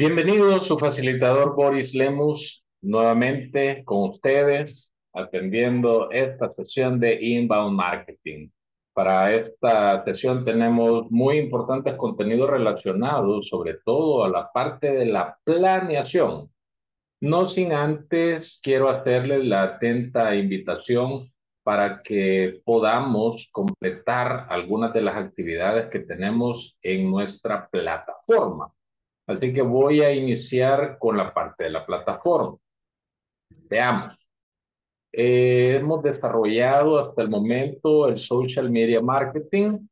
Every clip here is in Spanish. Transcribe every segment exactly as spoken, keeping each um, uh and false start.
Bienvenido, su facilitador Boris Lemus, nuevamente con ustedes, atendiendo esta sesión de Inbound Marketing. Para esta sesión tenemos muy importantes contenidos relacionados, sobre todo a la parte de la planeación. No sin antes, quiero hacerles la atenta invitación para que podamos completar algunas de las actividades que tenemos en nuestra plataforma. Así que voy a iniciar con la parte de la plataforma. Veamos. Eh, hemos desarrollado hasta el momento el social media marketing,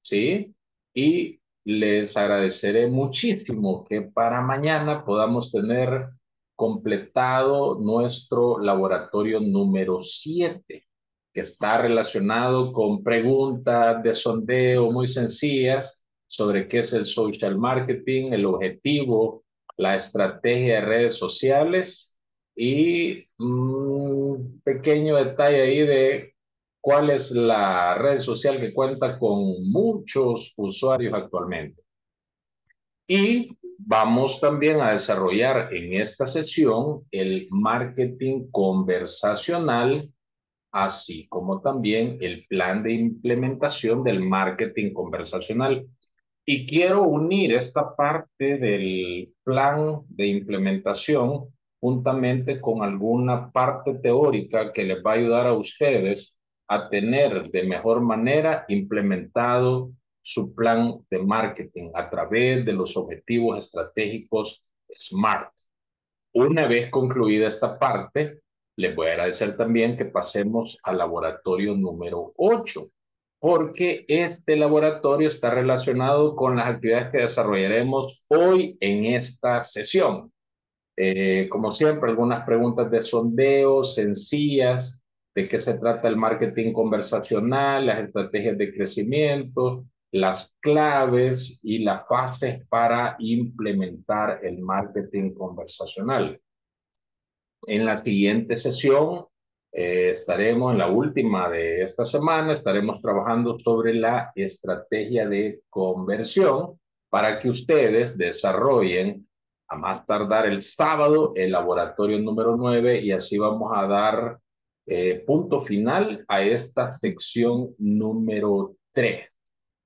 ¿sí? Y les agradeceré muchísimo que para mañana podamos tener completado nuestro laboratorio número siete, que está relacionado con preguntas de sondeo muy sencillas sobre qué es el social marketing, el objetivo, la estrategia de redes sociales y un pequeño detalle ahí de cuál es la red social que cuenta con muchos usuarios actualmente. Y vamos también a desarrollar en esta sesión el marketing conversacional, así como también el plan de implementación del marketing conversacional. Y quiero unir esta parte del plan de implementación juntamente con alguna parte teórica que les va a ayudar a ustedes a tener de mejor manera implementado su plan de marketing a través de los objetivos estratégicos SMART. Una vez concluida esta parte, les voy a agradecer también que pasemos al laboratorio número ocho. Porque este laboratorio está relacionado con las actividades que desarrollaremos hoy en esta sesión. Eh, como siempre, algunas preguntas de sondeo sencillas, de qué se trata el marketing conversacional, las estrategias de crecimiento, las claves y las fases para implementar el marketing conversacional. En la siguiente sesión, Eh, estaremos en la última de esta semana, estaremos trabajando sobre la estrategia de conversión para que ustedes desarrollen a más tardar el sábado el laboratorio número nueve y así vamos a dar eh, punto final a esta sección número tres.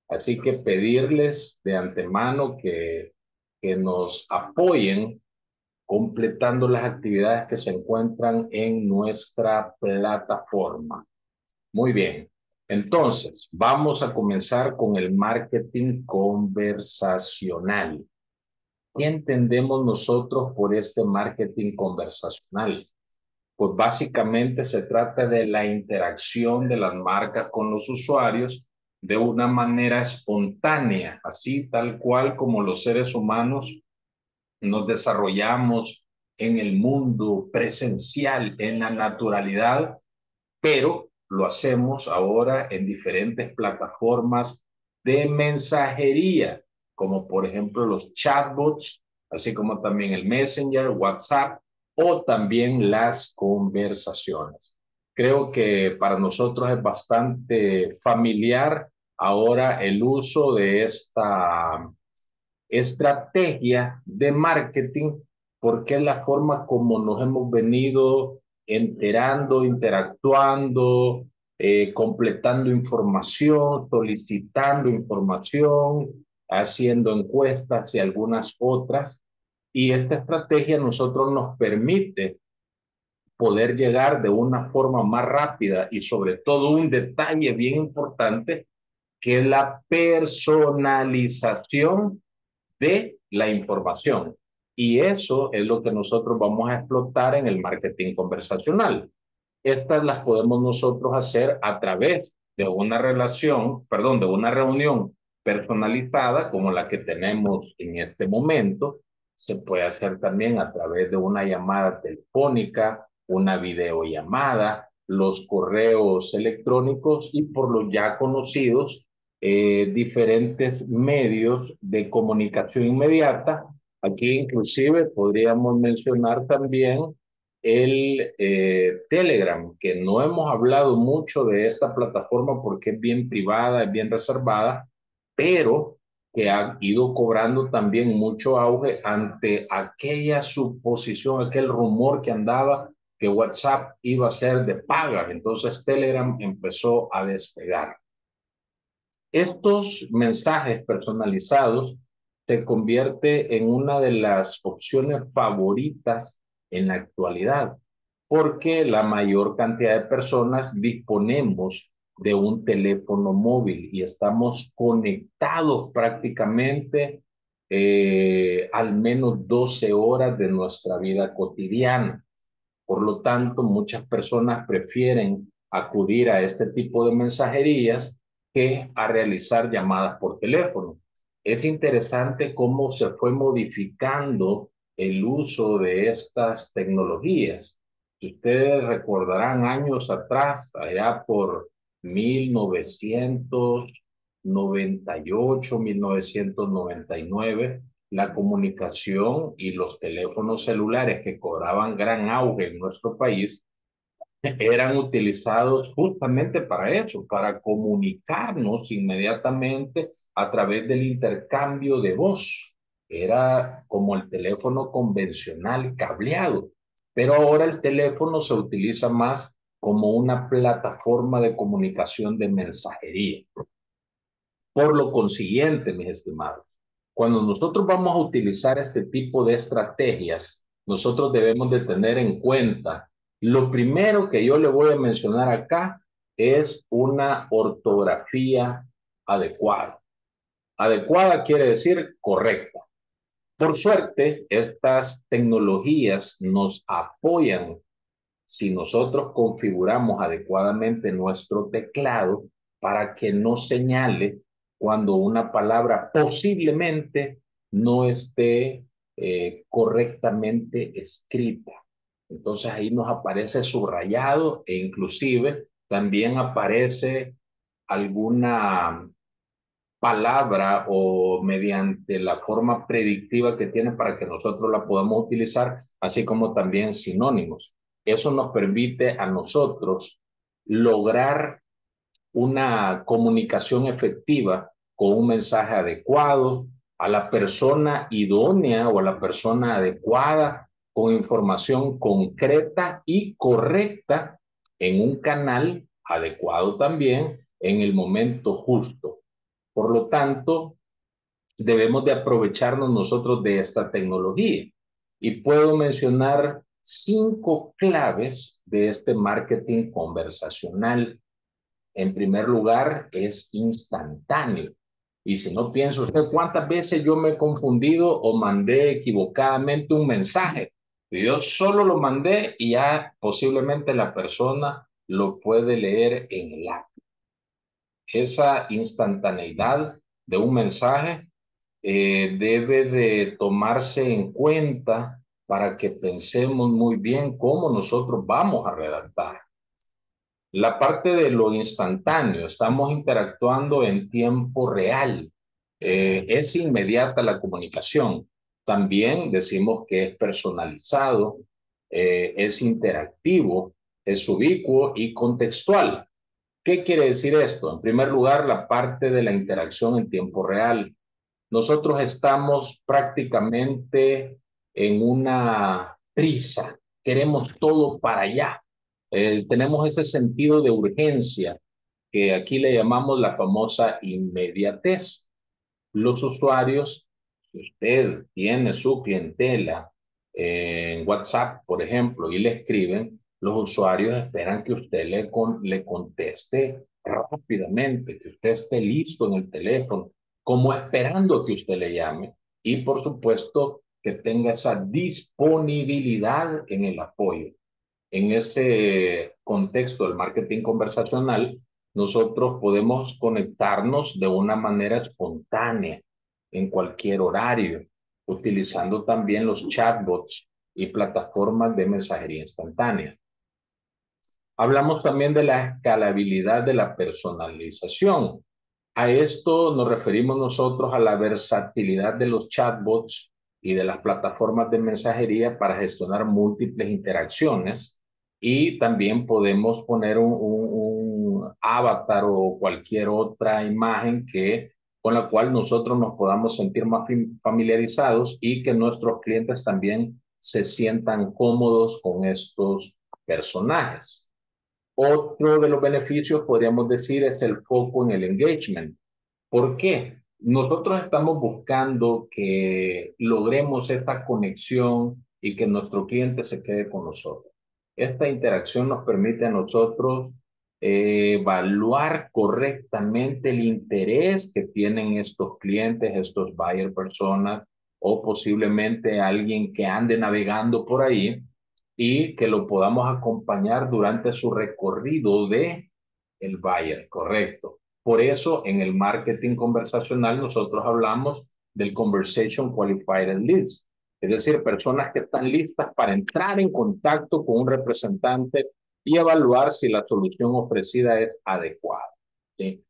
Así que pedirles de antemano que, que nos apoyen completando las actividades que se encuentran en nuestra plataforma. Muy bien, entonces vamos a comenzar con el marketing conversacional. ¿Qué entendemos nosotros por este marketing conversacional? Pues básicamente se trata de la interacción de las marcas con los usuarios de una manera espontánea, así tal cual como los seres humanos nos desarrollamos en el mundo presencial, en la naturalidad, pero lo hacemos ahora en diferentes plataformas de mensajería, como por ejemplo los chatbots, así como también el Messenger, WhatsApp, o también las conversaciones. Creo que para nosotros es bastante familiar ahora el uso de esta estrategia de marketing, porque es la forma como nos hemos venido enterando, interactuando, eh, completando información, solicitando información, haciendo encuestas y algunas otras. Y esta estrategia a nosotros nos permite poder llegar de una forma más rápida y sobre todo un detalle bien importante, que es la personalización de la información. Y eso es lo que nosotros vamos a explotar en el marketing conversacional. Estas las podemos nosotros hacer a través de una relación, perdón, de una reunión personalizada como la que tenemos en este momento. Se puede hacer también a través de una llamada telefónica, una videollamada, los correos electrónicos y por los ya conocidos Eh, diferentes medios de comunicación inmediata. Aquí inclusive podríamos mencionar también el eh, Telegram, que no hemos hablado mucho de esta plataforma porque es bien privada, es bien reservada, pero que han ido cobrando también mucho auge ante aquella suposición, aquel rumor que andaba que WhatsApp iba a ser de paga. Entonces Telegram empezó a despegar. Estos mensajes personalizados se convierte en una de las opciones favoritas en la actualidad, porque la mayor cantidad de personas disponemos de un teléfono móvil y estamos conectados prácticamente eh, al menos doce horas de nuestra vida cotidiana. Por lo tanto, muchas personas prefieren acudir a este tipo de mensajerías que a realizar llamadas por teléfono. Es interesante cómo se fue modificando el uso de estas tecnologías. Ustedes recordarán años atrás, allá por mil novecientos noventa y ocho, mil novecientos noventa y nueve, la comunicación y los teléfonos celulares que cobraban gran auge en nuestro país eran utilizados justamente para eso, para comunicarnos inmediatamente a través del intercambio de voz. Era como el teléfono convencional cableado, pero ahora el teléfono se utiliza más como una plataforma de comunicación de mensajería. Por lo consiguiente, mis estimados, cuando nosotros vamos a utilizar este tipo de estrategias, nosotros debemos de tener en cuenta, lo primero que yo le voy a mencionar acá es una ortografía adecuada. Adecuada quiere decir correcta. Por suerte, estas tecnologías nos apoyan. Si nosotros configuramos adecuadamente nuestro teclado para que nos señale cuando una palabra posiblemente no esté eh, correctamente escrita. Entonces ahí nos aparece subrayado e inclusive también aparece alguna palabra o mediante la forma predictiva que tiene para que nosotros la podamos utilizar, así como también sinónimos. Eso nos permite a nosotros lograr una comunicación efectiva con un mensaje adecuado a la persona idónea o a la persona adecuada con información concreta y correcta en un canal adecuado también en el momento justo. Por lo tanto, debemos de aprovecharnos nosotros de esta tecnología. Y puedo mencionar cinco claves de este marketing conversacional. En primer lugar, es instantáneo. Y si no piensa usted cuántas veces yo me he confundido o mandé equivocadamente un mensaje. Yo solo lo mandé y ya posiblemente la persona lo puede leer en el acto. Esa instantaneidad de un mensaje eh, debe de tomarse en cuenta para que pensemos muy bien cómo nosotros vamos a redactar. La parte de lo instantáneo, estamos interactuando en tiempo real. Eh, es inmediata la comunicación. También decimos que es personalizado, eh, es interactivo, es ubicuo y contextual. ¿Qué quiere decir esto? En primer lugar, la parte de la interacción en tiempo real. Nosotros estamos prácticamente en una prisa, queremos todo para allá. Eh, tenemos ese sentido de urgencia que aquí le llamamos la famosa inmediatez. Los usuarios, si usted tiene su clientela eh, en WhatsApp, por ejemplo, y le escriben, los usuarios esperan que usted le, con, le conteste rápidamente, que usted esté listo en el teléfono, como esperando que usted le llame. Y por supuesto, que tenga esa disponibilidad en el apoyo. En ese contexto del marketing conversacional, nosotros podemos conectarnos de una manera espontánea, en cualquier horario, utilizando también los chatbots y plataformas de mensajería instantánea. Hablamos también de la escalabilidad de la personalización. A esto nos referimos nosotros a la versatilidad de los chatbots y de las plataformas de mensajería para gestionar múltiples interacciones, y también podemos poner un, un, un avatar o cualquier otra imagen que con la cual nosotros nos podamos sentir más familiarizados y que nuestros clientes también se sientan cómodos con estos personajes. Otro de los beneficios, podríamos decir, es el foco en el engagement. ¿Por qué? Nosotros estamos buscando que logremos esta conexión y que nuestro cliente se quede con nosotros. Esta interacción nos permite a nosotros eh, evaluar correctamente el interés que tienen estos clientes, estos buyer personas, o posiblemente alguien que ande navegando por ahí, y que lo podamos acompañar durante su recorrido de el buyer, correcto. Por eso, en el marketing conversacional, nosotros hablamos del Conversation Qualified Leads, es decir, personas que están listas para entrar en contacto con un representante y evaluar si la solución ofrecida es adecuada, ¿sí?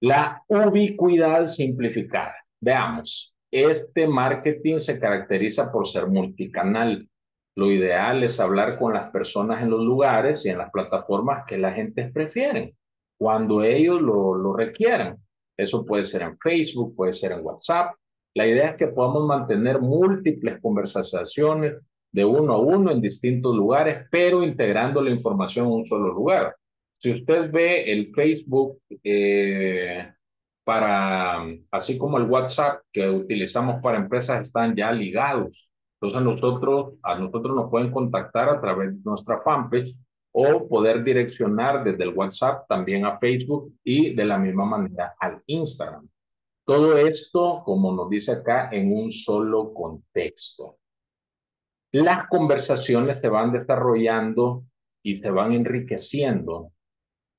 La ubicuidad simplificada. Veamos, este marketing se caracteriza por ser multicanal. Lo ideal es hablar con las personas en los lugares y en las plataformas que la gente prefiere, cuando ellos lo, lo requieran. Eso puede ser en Facebook, puede ser en WhatsApp. La idea es que podamos mantener múltiples conversaciones de uno a uno en distintos lugares, pero integrando la información en un solo lugar. Si usted ve el Facebook, eh, para, así como el WhatsApp que utilizamos para empresas, están ya ligados. Entonces nosotros, a nosotros nos pueden contactar a través de nuestra fanpage o poder direccionar desde el WhatsApp también a Facebook y de la misma manera al Instagram. Todo esto, como nos dice acá, en un solo contexto. Las conversaciones se van desarrollando y se van enriqueciendo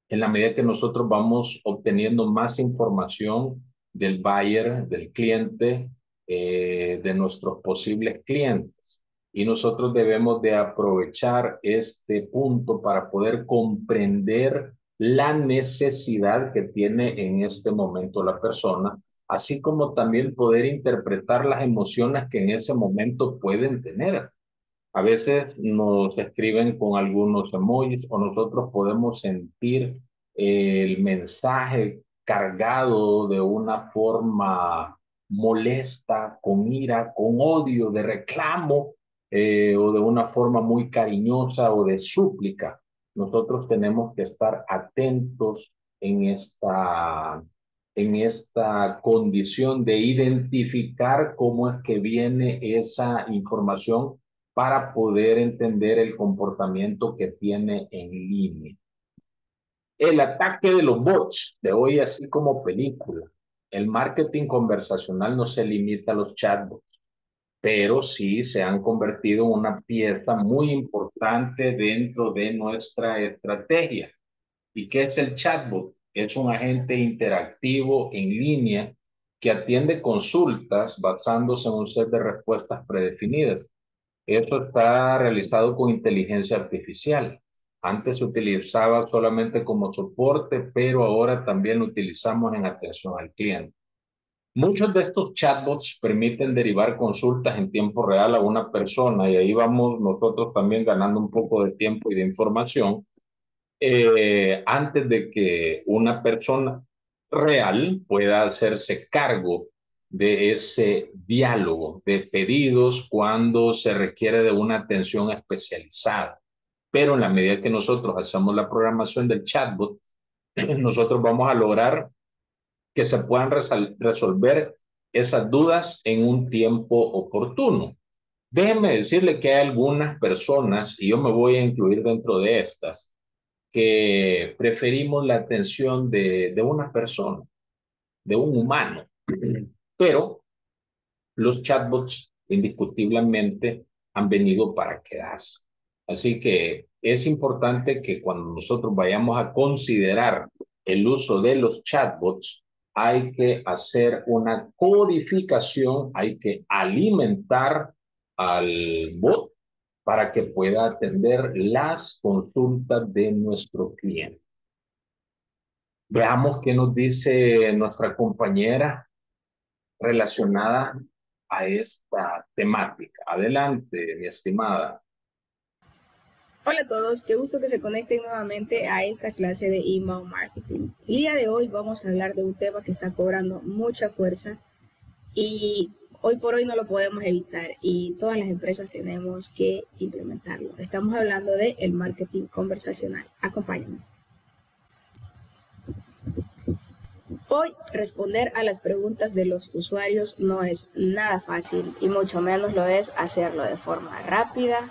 en la medida que nosotros vamos obteniendo más información del buyer, del cliente, Eh, de nuestros posibles clientes, y nosotros debemos de aprovechar este punto para poder comprender la necesidad que tiene en este momento la persona, así como también poder interpretar las emociones que en ese momento pueden tener. A veces nos escriben con algunos emojis o nosotros podemos sentir el mensaje cargado de una forma molesta, con ira, con odio, de reclamo, eh, o de una forma muy cariñosa o de súplica. Nosotros tenemos que estar atentos en esta, en esta condición de identificar cómo es que viene esa información para poder entender el comportamiento que tiene en línea. El ataque de los bots de hoy, así como película. El marketing conversacional no se limita a los chatbots, pero sí se han convertido en una pieza muy importante dentro de nuestra estrategia. ¿Y qué es el chatbot? Es un agente interactivo en línea que atiende consultas basándose en un set de respuestas predefinidas. Esto está realizado con inteligencia artificial. Antes se utilizaba solamente como soporte, pero ahora también lo utilizamos en atención al cliente. Muchos de estos chatbots permiten derivar consultas en tiempo real a una persona, y ahí vamos nosotros también ganando un poco de tiempo y de información, eh, antes de que una persona real pueda hacerse cargo de ese diálogo de pedidos cuando se requiere de una atención especializada. Pero en la medida que nosotros hacemos la programación del chatbot, nosotros vamos a lograr que se puedan resolver esas dudas en un tiempo oportuno. Déjenme decirle que hay algunas personas, y yo me voy a incluir dentro de estas, que preferimos la atención de, de una persona, de un humano. Pero los chatbots indiscutiblemente han venido para quedarse. Así que es importante que cuando nosotros vayamos a considerar el uso de los chatbots, hay que hacer una codificación, hay que alimentar al bot para que pueda atender las consultas de nuestro cliente. Veamos qué nos dice nuestra compañera relacionada a esta temática. Adelante, mi estimada. Hola a todos, qué gusto que se conecten nuevamente a esta clase de Inbound Marketing. El día de hoy vamos a hablar de un tema que está cobrando mucha fuerza y hoy por hoy no lo podemos evitar y todas las empresas tenemos que implementarlo. Estamos hablando de el marketing conversacional. Acompáñenme. Hoy responder a las preguntas de los usuarios no es nada fácil y mucho menos lo es hacerlo de forma rápida,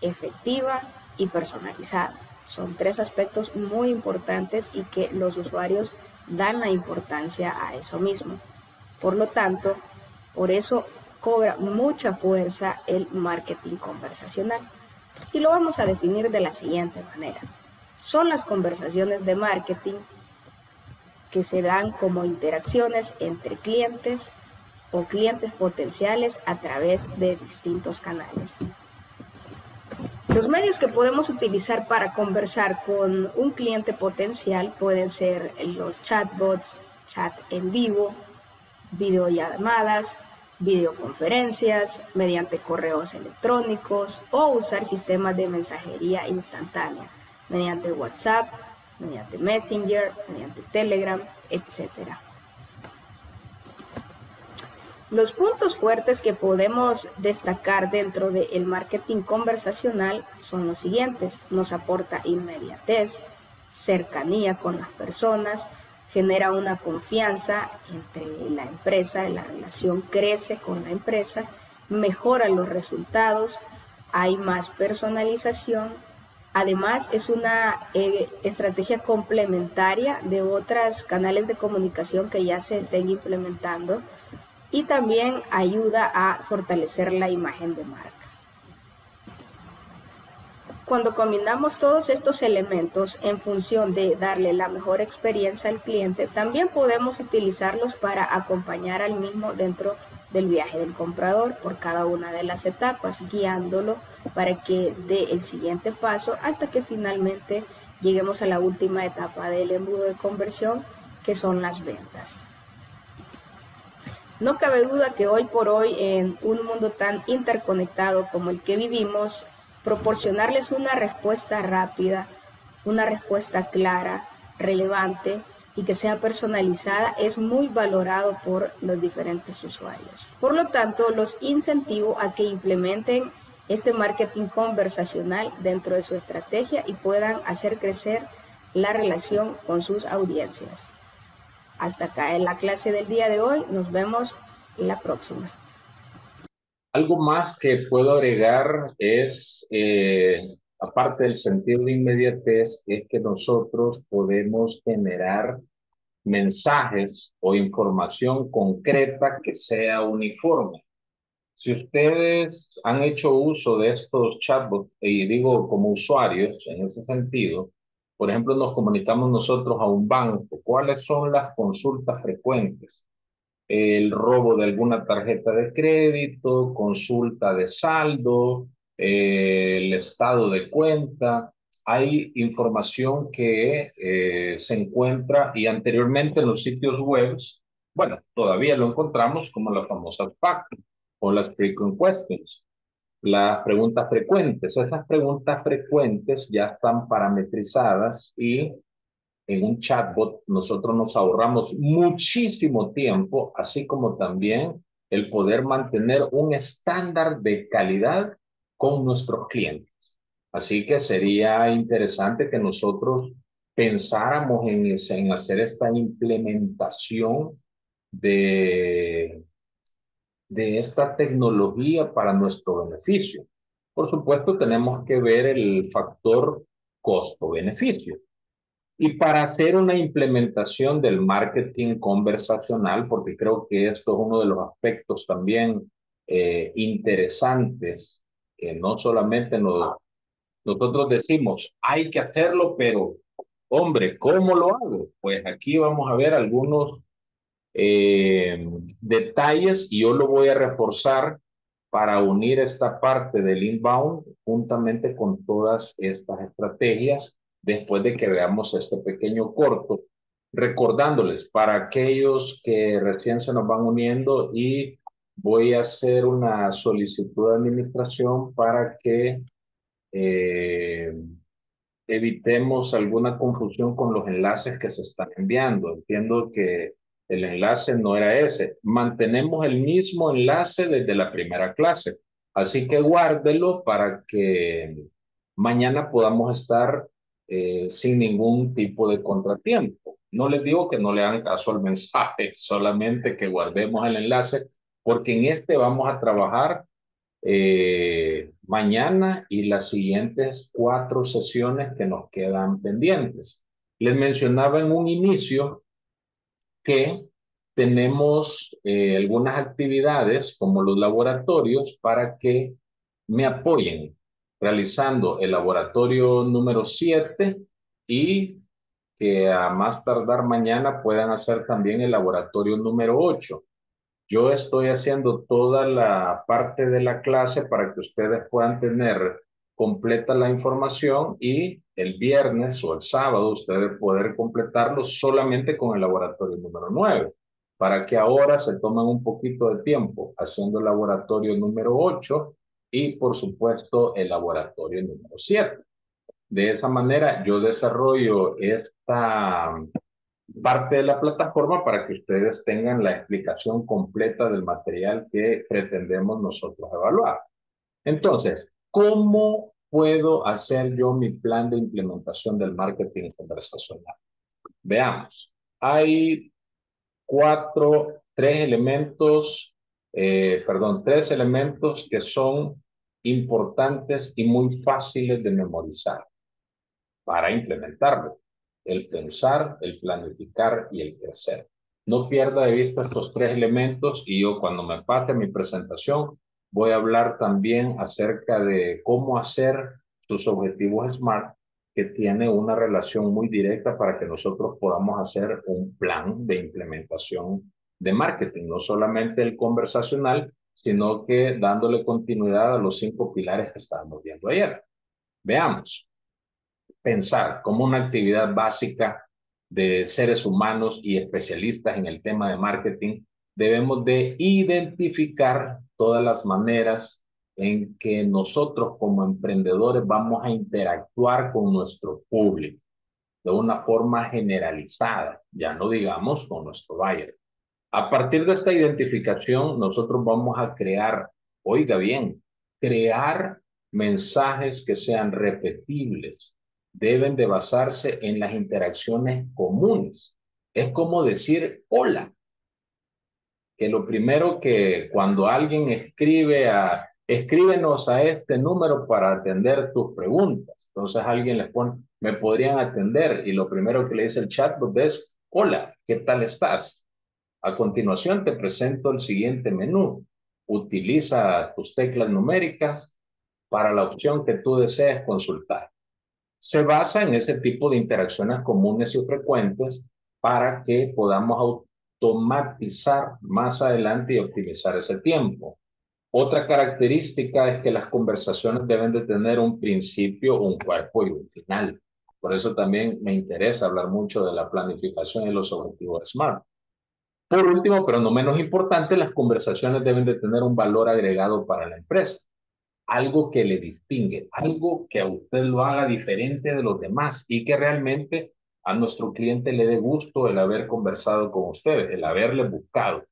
efectiva y personalizada. Son tres aspectos muy importantes y que los usuarios dan la importancia a eso mismo. Por lo tanto, por eso cobra mucha fuerza el marketing conversacional. Y lo vamos a definir de la siguiente manera. Son las conversaciones de marketing que se dan como interacciones entre clientes o clientes potenciales a través de distintos canales. Los medios que podemos utilizar para conversar con un cliente potencial pueden ser los chatbots, chat en vivo, videollamadas, videoconferencias, mediante correos electrónicos o usar sistemas de mensajería instantánea, mediante WhatsApp, mediante Messenger, mediante Telegram, etcétera. Los puntos fuertes que podemos destacar dentro del marketing conversacional son los siguientes. Nos aporta inmediatez, cercanía con las personas, genera una confianza entre la empresa, la relación crece con la empresa, mejora los resultados, hay más personalización. Además, es una eh, estrategia complementaria de otros canales de comunicación que ya se estén implementando. Y también ayuda a fortalecer la imagen de marca. Cuando combinamos todos estos elementos en función de darle la mejor experiencia al cliente, también podemos utilizarlos para acompañar al mismo dentro del viaje del comprador por cada una de las etapas, guiándolo para que dé el siguiente paso hasta que finalmente lleguemos a la última etapa del embudo de conversión, que son las ventas. No cabe duda que hoy por hoy, en un mundo tan interconectado como el que vivimos, proporcionarles una respuesta rápida, una respuesta clara, relevante y que sea personalizada es muy valorado por los diferentes usuarios. Por lo tanto, los incentivo a que implementen este marketing conversacional dentro de su estrategia y puedan hacer crecer la relación con sus audiencias. Hasta acá en la clase del día de hoy. Nos vemos en la próxima. Algo más que puedo agregar es, eh, aparte del sentido de inmediatez, es que nosotros podemos generar mensajes o información concreta que sea uniforme. Si ustedes han hecho uso de estos chatbots, y digo como usuarios en ese sentido, por ejemplo, nos comunicamos nosotros a un banco. ¿Cuáles son las consultas frecuentes? El robo de alguna tarjeta de crédito, consulta de saldo, eh, el estado de cuenta. Hay información que eh, se encuentra y anteriormente en los sitios web, bueno, todavía lo encontramos como las famosas F A Q o las frequent questions. Las preguntas frecuentes, esas preguntas frecuentes ya están parametrizadas y en un chatbot nosotros nos ahorramos muchísimo tiempo, así como también el poder mantener un estándar de calidad con nuestros clientes. Así que sería interesante que nosotros pensáramos en, en hacer esta implementación de... de esta tecnología para nuestro beneficio. Por supuesto, tenemos que ver el factor costo-beneficio. Y para hacer una implementación del marketing conversacional, porque creo que esto es uno de los aspectos también eh, interesantes, que no solamente nos, nosotros decimos, hay que hacerlo, pero, hombre, ¿cómo lo hago? Pues aquí vamos a ver algunos Eh, detalles y yo lo voy a reforzar para unir esta parte del inbound juntamente con todas estas estrategias después de que veamos este pequeño corto, recordándoles para aquellos que recién se nos van uniendo y voy a hacer una solicitud de administración para que eh, evitemos alguna confusión con los enlaces que se están enviando. Entiendo que el enlace no era ese. Mantenemos el mismo enlace desde la primera clase. Así que guárdelo para que mañana podamos estar eh, sin ningún tipo de contratiempo. No les digo que no le hagan caso al mensaje, solamente que guardemos el enlace, porque en este vamos a trabajar eh, mañana y las siguientes cuatro sesiones que nos quedan pendientes. Les mencionaba en un inicio que tenemos eh, algunas actividades como los laboratorios para que me apoyen realizando el laboratorio número siete y que a más tardar mañana puedan hacer también el laboratorio número ocho. Yo estoy haciendo toda la parte de la clase para que ustedes puedan tener completa la información y el viernes o el sábado ustedes poder completarlo solamente con el laboratorio número nueve, para que ahora se tomen un poquito de tiempo haciendo el laboratorio número ocho y, por supuesto, el laboratorio número siete. De esa manera, yo desarrollo esta parte de la plataforma para que ustedes tengan la explicación completa del material que pretendemos nosotros evaluar. Entonces, ¿cómo puedo hacer yo mi plan de implementación del marketing conversacional? Veamos. Hay cuatro, tres elementos, eh, perdón, tres elementos que son importantes y muy fáciles de memorizar para implementarlo. El pensar, el planificar y el crecer. No pierda de vista estos tres elementos y yo cuando me pase mi presentación voy a hablar también acerca de cómo hacer sus objetivos SMART, que tiene una relación muy directa para que nosotros podamos hacer un plan de implementación de marketing, no solamente el conversacional, sino que dándole continuidad a los cinco pilares que estábamos viendo ayer. Veamos. Pensar como una actividad básica de seres humanos y especialistas en el tema de marketing, debemos de identificar todas las maneras en que nosotros como emprendedores vamos a interactuar con nuestro público de una forma generalizada, ya no digamos con nuestro buyer. A partir de esta identificación, nosotros vamos a crear, oiga bien, crear mensajes que sean repetibles. Deben de basarse en las interacciones comunes. Es como decir hola. Que lo primero que cuando alguien escribe a... escríbenos a este número para atender tus preguntas. Entonces alguien les pone, me podrían atender, y lo primero que le dice el chatbot es, hola, ¿qué tal estás? A continuación te presento el siguiente menú. Utiliza tus teclas numéricas para la opción que tú desees consultar. Se basa en ese tipo de interacciones comunes y frecuentes para que podamos automatizar más adelante y optimizar ese tiempo. Otra característica es que las conversaciones deben de tener un principio, un cuerpo y un final. Por eso también me interesa hablar mucho de la planificación y los objetivos SMART. Por último, pero no menos importante, las conversaciones deben de tener un valor agregado para la empresa. Algo que le distingue, algo que a usted lo haga diferente de los demás y que realmente a nuestro cliente le dé gusto el haber conversado con usted, el haberle buscado.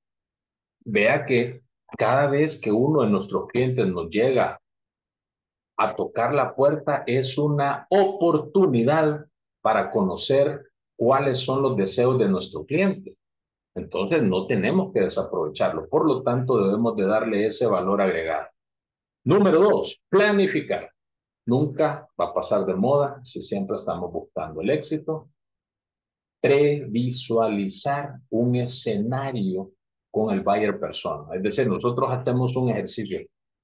Vea que cada vez que uno de nuestros clientes nos llega a tocar la puerta, es una oportunidad para conocer cuáles son los deseos de nuestro cliente. Entonces, no tenemos que desaprovecharlo. Por lo tanto, debemos de darle ese valor agregado. Número dos, planificar. Nunca va a pasar de moda si siempre estamos buscando el éxito. Previsualizar un escenario con el buyer persona. Es decir, nosotros hacemos un ejercicio.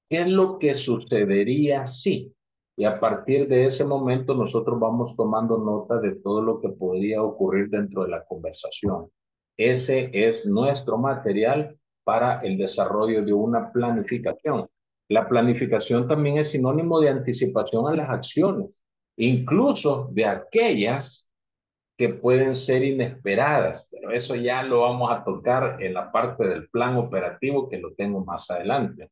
¿Qué es lo que sucedería si? Y a partir de ese momento nosotros vamos tomando nota de todo lo que podría ocurrir dentro de la conversación. Ese es nuestro material para el desarrollo de una planificación. La planificación también es sinónimo de anticipación a las acciones, incluso de aquellas que pueden ser inesperadas, pero eso ya lo vamos a tocar en la parte del plan operativo que lo tengo más adelante.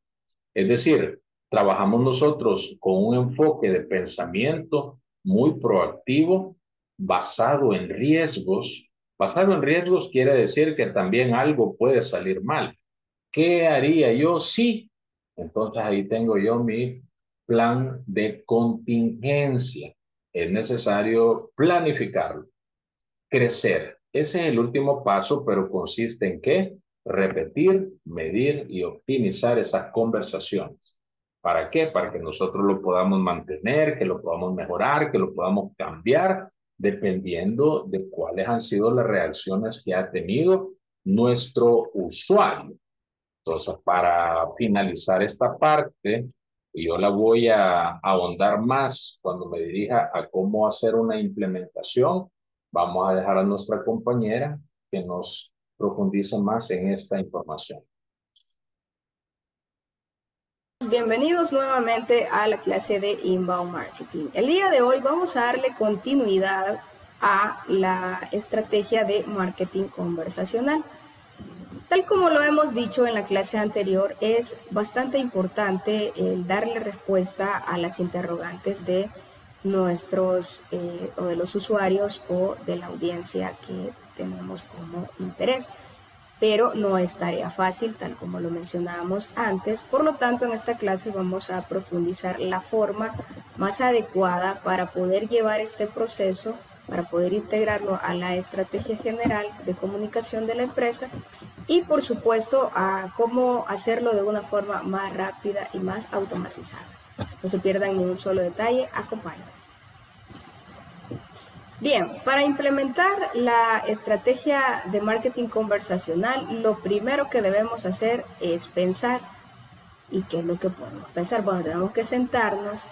Es decir, Trabajamos nosotros con un enfoque de pensamiento muy proactivo, basado en riesgos. Basado en riesgos quiere decir que también algo puede salir mal. ¿Qué haría yo si? Entonces ahí tengo yo mi plan de contingencia. Es necesario planificarlo. Crecer. Ese es el último paso, pero consiste en ¿qué? Repetir, medir y optimizar esas conversaciones. ¿Para qué? Para que nosotros lo podamos mantener, que lo podamos mejorar, que lo podamos cambiar, dependiendo de cuáles han sido las reacciones que ha tenido nuestro usuario. Entonces, para finalizar esta parte, yo la voy a ahondar más cuando me dirija a cómo hacer una implementación. Vamos a dejar a nuestra compañera que nos profundice más en esta información. Bienvenidos nuevamente a la clase de Inbound Marketing. El día de hoy vamos a darle continuidad a la estrategia de marketing conversacional. Tal como lo hemos dicho en la clase anterior, es bastante importante el darle respuesta a las interrogantes de nuestros eh, o de los usuarios o de la audiencia que tenemos como interés. Pero no es tarea fácil, tal como lo mencionábamos antes. Por lo tanto, en esta clase vamos a profundizar la forma más adecuada para poder llevar este proceso, para poder integrarlo a la estrategia general de comunicación de la empresa y, por supuesto, a cómo hacerlo de una forma más rápida y más automatizada. No se pierdan ni un solo detalle, acompáñenme. Bien, para implementar la estrategia de marketing conversacional, lo primero que debemos hacer es pensar. ¿Y qué es lo que podemos pensar? Bueno, tenemos que sentarnos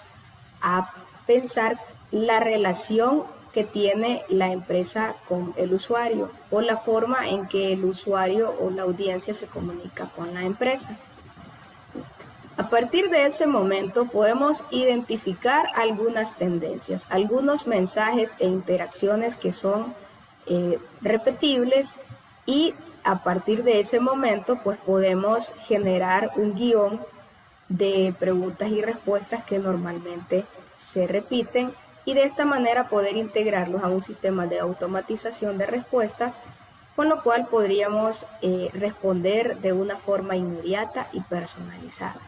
a pensar la relación que tiene la empresa con el usuario o la forma en que el usuario o la audiencia se comunica con la empresa. A partir de ese momento podemos identificar algunas tendencias, algunos mensajes e interacciones que son eh, repetibles, y a partir de ese momento pues podemos generar un guión de preguntas y respuestas que normalmente se repiten, y de esta manera poder integrarlos a un sistema de automatización de respuestas, con lo cual podríamos eh, responder de una forma inmediata y personalizada.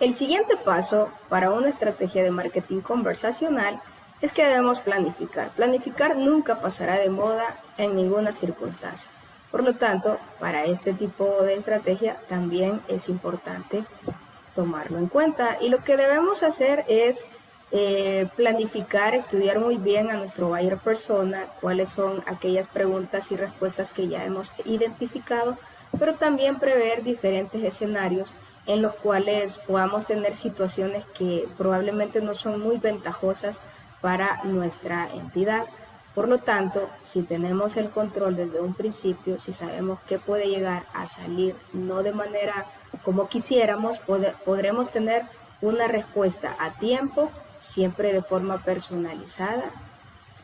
El siguiente paso para una estrategia de marketing conversacional es que debemos planificar. Planificar nunca pasará de moda en ninguna circunstancia. Por lo tanto, para este tipo de estrategia también es importante tomarlo en cuenta. Y lo que debemos hacer es eh, planificar, estudiar muy bien a nuestro buyer persona, cuáles son aquellas preguntas y respuestas que ya hemos identificado, pero también prever diferentes escenarios en los cuales podamos tener situaciones que probablemente no son muy ventajosas para nuestra entidad. Por lo tanto, si tenemos el control desde un principio, si sabemos que puede llegar a salir no de manera como quisiéramos, pod podremos tener una respuesta a tiempo, siempre de forma personalizada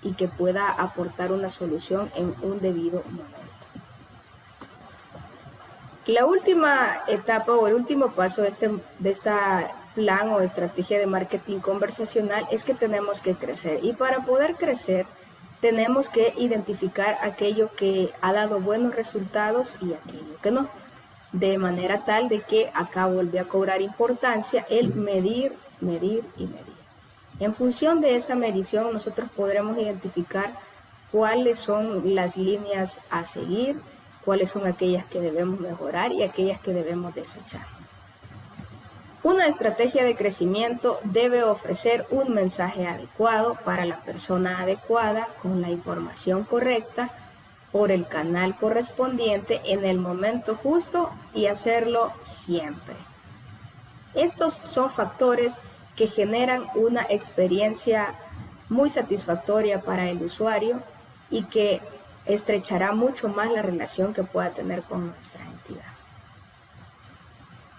y que pueda aportar una solución en un debido momento. La última etapa o el último paso de este de esta plan o estrategia de marketing conversacional es que tenemos que crecer. Y para poder crecer, tenemos que identificar aquello que ha dado buenos resultados y aquello que no. De manera tal de que acá vuelve a cobrar importancia el medir, medir y medir. En función de esa medición, nosotros podremos identificar cuáles son las líneas a seguir, cuáles son aquellas que debemos mejorar y aquellas que debemos desechar. Una estrategia de crecimiento debe ofrecer un mensaje adecuado para la persona adecuada, con la información correcta, por el canal correspondiente, en el momento justo, y hacerlo siempre. Estos son factores que generan una experiencia muy satisfactoria para el usuario y que estrechará mucho más la relación que pueda tener con nuestra entidad.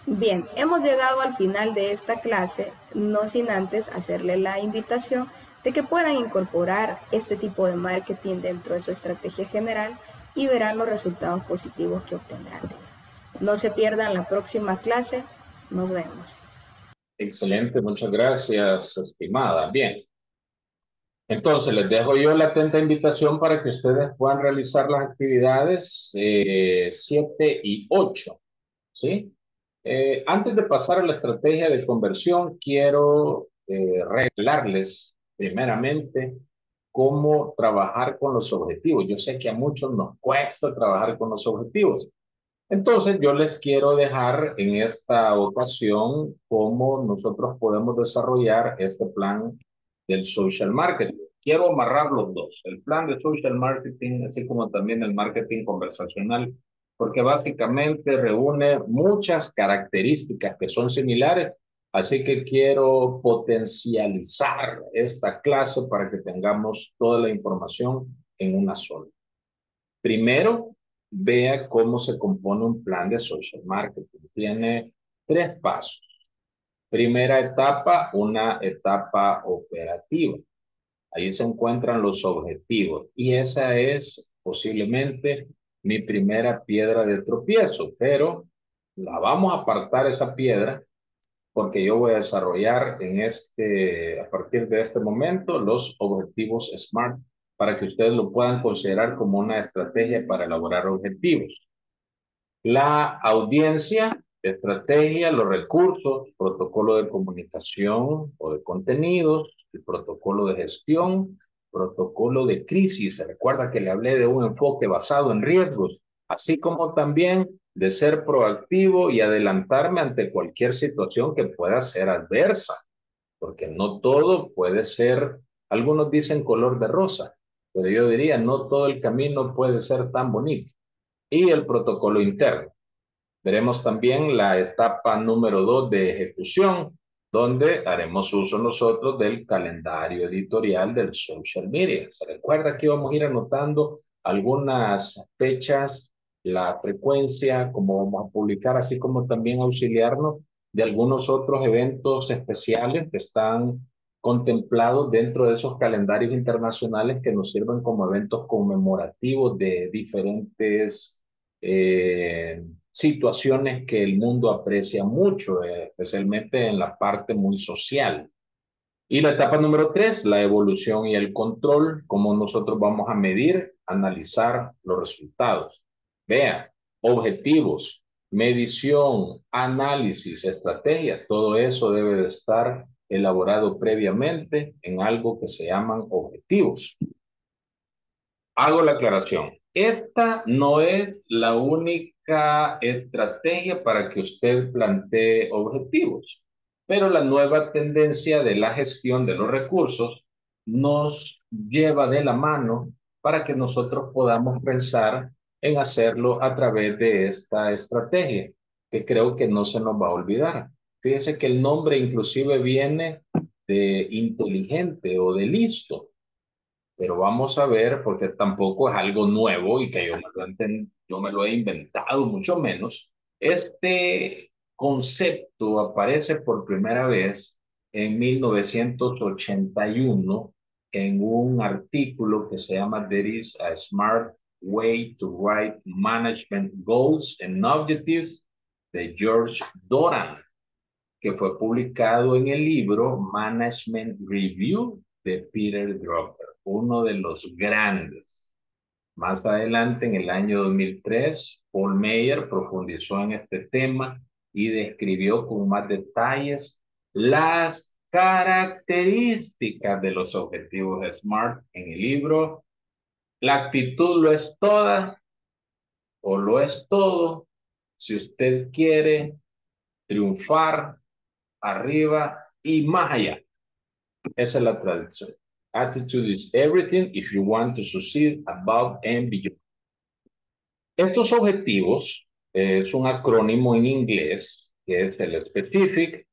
Bien, hemos llegado al final de esta clase, no sin antes hacerle la invitación de que puedan incorporar este tipo de marketing dentro de su estrategia general y verán los resultados positivos que obtendrán. No se pierdan la próxima clase. Nos vemos. Excelente, muchas gracias, estimada. Bien. Entonces, les dejo yo la atenta invitación para que ustedes puedan realizar las actividades eh, siete y ocho, ¿sí? Eh, antes de pasar a la estrategia de conversión, quiero eh, revelarles primeramente cómo trabajar con los objetivos. Yo sé que a muchos nos cuesta trabajar con los objetivos. Entonces, yo les quiero dejar en esta ocasión cómo nosotros podemos desarrollar este plan del social marketing. Quiero amarrar los dos, el plan de social marketing, así como también el marketing conversacional, porque básicamente reúne muchas características que son similares, así que quiero potencializar esta clase para que tengamos toda la información en una sola. Primero, vea cómo se compone un plan de social marketing. Tiene tres pasos. Primera etapa, una etapa operativa. Ahí se encuentran los objetivos. Y esa es posiblemente mi primera piedra de tropiezo. Pero la vamos a apartar esa piedra porque yo voy a desarrollar en este, a partir de este momento los objetivos SMART, para que ustedes lo puedan considerar como una estrategia para elaborar objetivos. La audiencia, estrategia, los recursos, protocolo de comunicación o de contenidos, el protocolo de gestión, protocolo de crisis. Se recuerda que le hablé de un enfoque basado en riesgos, así como también de ser proactivo y adelantarme ante cualquier situación que pueda ser adversa, porque no todo puede ser, algunos dicen color de rosa, pero yo diría, no todo el camino puede ser tan bonito. Y el protocolo interno. Veremos también la etapa número dos de ejecución, donde haremos uso nosotros del calendario editorial del social media. Se recuerda que vamos a ir anotando algunas fechas, la frecuencia, cómo vamos a publicar, así como también auxiliarnos de algunos otros eventos especiales que están contemplados dentro de esos calendarios internacionales que nos sirven como eventos conmemorativos de diferentes eh, situaciones que el mundo aprecia mucho, eh, especialmente en la parte muy social. Y la etapa número tres, la evolución y el control, cómo nosotros vamos a medir, analizar los resultados. Vea, objetivos, medición, análisis, estrategia, todo eso debe de estar elaborado previamente en algo que se llaman objetivos. Hago la aclaración. Esta no es la única estrategia para que usted plantee objetivos, pero la nueva tendencia de la gestión de los recursos nos lleva de la mano para que nosotros podamos pensar en hacerlo a través de esta estrategia, que creo que no se nos va a olvidar. Fíjese que el nombre inclusive viene de inteligente o de listo, pero vamos a ver, porque tampoco es algo nuevo y que yo me lo, enten, yo me lo he inventado, mucho menos. Este concepto aparece por primera vez en mil novecientos ochenta y uno en un artículo que se llama There is a Smart Way to Write Management Goals and Objectives de George Doran, que fue publicado en el libro Management Review de Peter Drucker, uno de los grandes. Más adelante, en el año dos mil tres, Paul Meyer profundizó en este tema y describió con más detalles las características de los objetivos SMART en el libro La actitud lo es toda o lo es todo. Si usted quiere triunfar, arriba y más allá. Esa es la traducción. Attitude is everything if you want to succeed above and beyond. Estos objetivos eh, es un acrónimo en inglés que es el specific,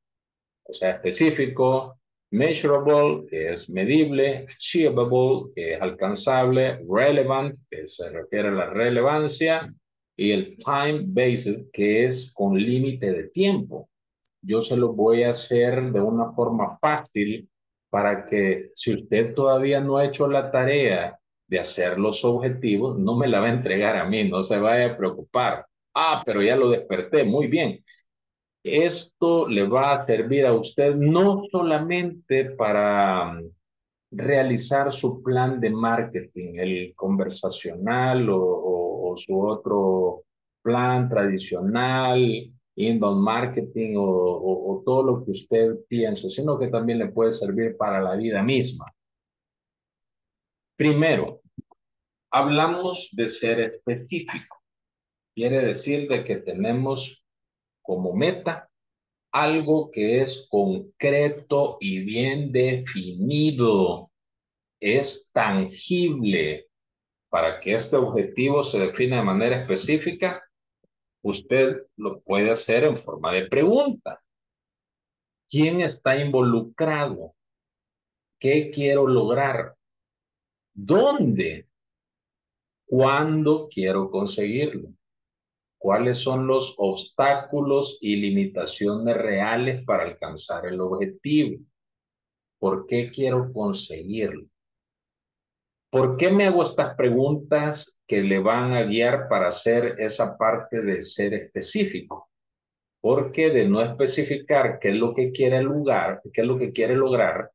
o sea, específico, measurable, que es medible, achievable, que es alcanzable, relevant, que se refiere a la relevancia, y el time basis, que es con límite de tiempo. Yo se lo voy a hacer de una forma fácil para que si usted todavía no ha hecho la tarea de hacer los objetivos, no me la va a entregar a mí, no se vaya a preocupar. Ah, pero ya lo desperté, muy bien. Esto le va a servir a usted no solamente para realizar su plan de marketing, el conversacional o, o, o su otro plan tradicional, inbound marketing o, o, o todo lo que usted piense, sino que también le puede servir para la vida misma. Primero, hablamos de ser específico. Quiere decir de que tenemos como meta algo que es concreto y bien definido, es tangible. Para que este objetivo se defina de manera específica, usted lo puede hacer en forma de pregunta. ¿Quién está involucrado? ¿Qué quiero lograr? ¿Dónde? ¿Cuándo quiero conseguirlo? ¿Cuáles son los obstáculos y limitaciones reales para alcanzar el objetivo? ¿Por qué quiero conseguirlo? ¿Por qué me hago estas preguntas que le van a guiar para hacer esa parte de ser específico? Porque de no especificar qué es lo que quiere lograr, qué es lo que quiere lograr,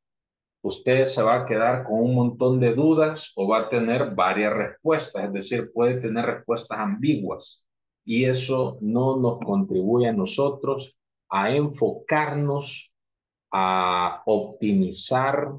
usted se va a quedar con un montón de dudas o va a tener varias respuestas, es decir, puede tener respuestas ambiguas. Y eso no nos contribuye a nosotros a enfocarnos, a optimizar,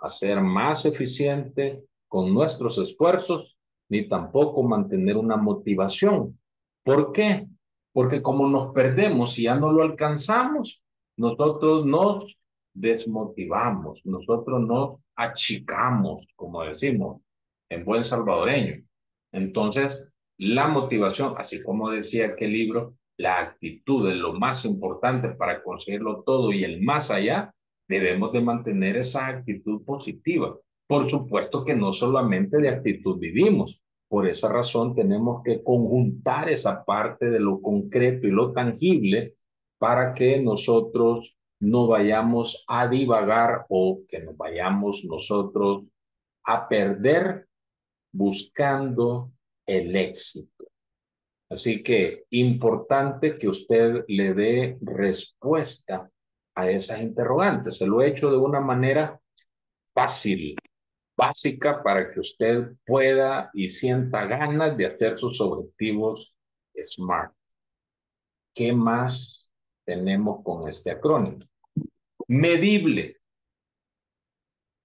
a ser más eficiente con nuestros esfuerzos, ni tampoco mantener una motivación. ¿Por qué? Porque como nos perdemos y ya no lo alcanzamos, nosotros nos desmotivamos, nosotros nos achicamos, como decimos en buen salvadoreño. Entonces, la motivación, así como decía aquel libro, la actitud es lo más importante para conseguirlo todo y el más allá, debemos de mantener esa actitud positiva. Por supuesto que no solamente de actitud vivimos, por esa razón tenemos que conjuntar esa parte de lo concreto y lo tangible para que nosotros no vayamos a divagar o que nos vayamos nosotros a perder buscando el éxito. Así que importante que usted le dé respuesta a esas interrogantes. Se lo he hecho de una manera fácil, básica, para que usted pueda y sienta ganas de hacer sus objetivos SMART. ¿Qué más tenemos con este acrónimo? Medible.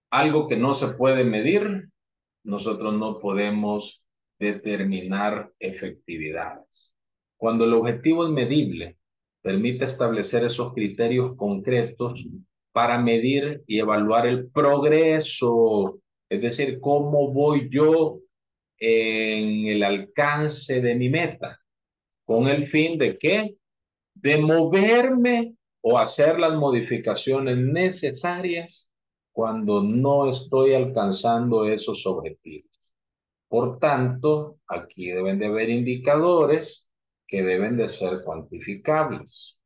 Algo que no se puede medir, nosotros no podemos determinar efectividades. Cuando el objetivo es medible, permite establecer esos criterios concretos para medir y evaluar el progreso, es decir, cómo voy yo en el alcance de mi meta, con el fin de qué, de moverme o hacer las modificaciones necesarias cuando no estoy alcanzando esos objetivos. Por tanto, aquí deben de haber indicadores que deben de ser cuantificables.